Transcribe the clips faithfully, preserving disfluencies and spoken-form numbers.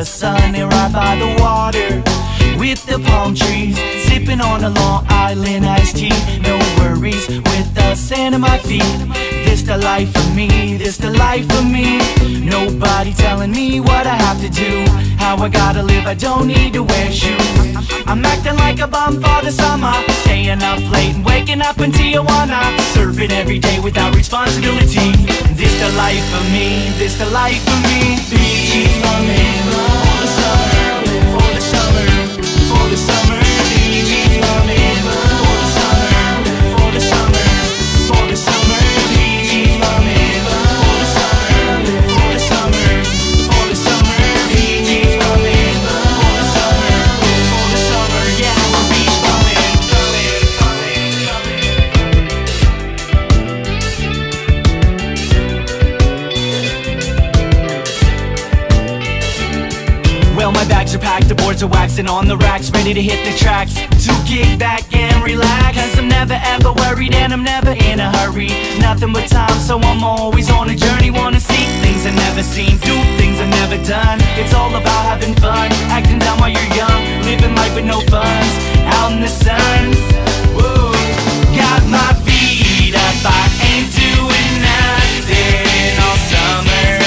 the sun and right by the water, with the palm trees, sipping on a Long Island iced tea. No worries with the sand on my feet. This the life for me, this the life for me. Nobody telling me what I have to do, how I gotta live, I don't need to wear shoes. I'm acting like a bum for the summer, staying up late and waking up in Tijuana, surfing every day without responsibility. This the life for me, this the life for me. Beach Flamingo for the summer, for the summer, for the summer. Beach Flamingo for the summer, for the summer, for the summer. Beach Flamingo for the summer, for the summer, for the summer. Beach Flamingo for the summer, for the summer. Yeah, we're beach flamingo. Well, my bags are packed, the boards are waxing on the racks, ready to hit the tracks. To kick back and relax, cause I'm never ever worried and I'm never in a hurry. Nothing but time, so I'm always on a journey. Wanna see things I've never seen, do things I've never done. It's all about having fun, acting dumb while you're young, living life with no buns, out in the sun. Woo. Got my feet up, I ain't doing nothing all summer.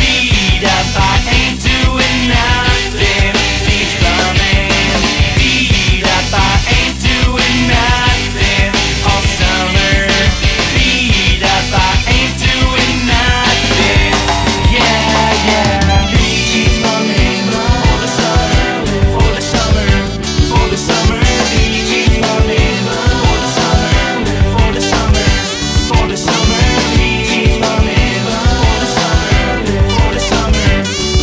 Feet up, I ain't doing nothing. Beach bumming. I ain't doing nothing all summer. Feet up, I ain't doing nothing. Yeah, yeah. Beach flamingo for the summer, for the summer, for the summer. Beach flamingo for the summer, for the summer, for the summer. Beach flamingo for the summer, for the summer,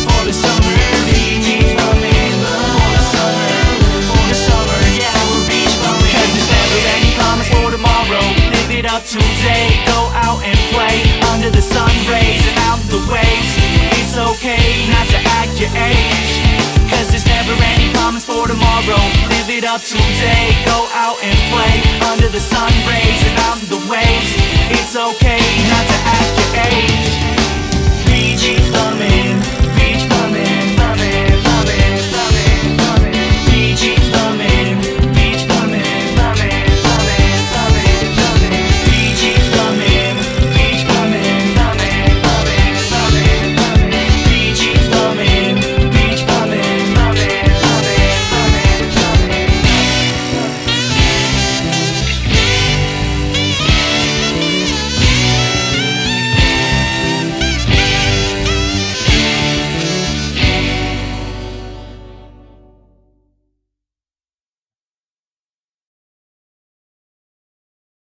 for the summer. Beach flamingo for the summer, for the summer. Up today, go out and play under the sun rays and out the waves. It's okay not to act your age, cause there's never any promise for tomorrow. Live it up today, go out and play under the sun rays and out the waves. It's okay not to act your age. Beach Flamingo.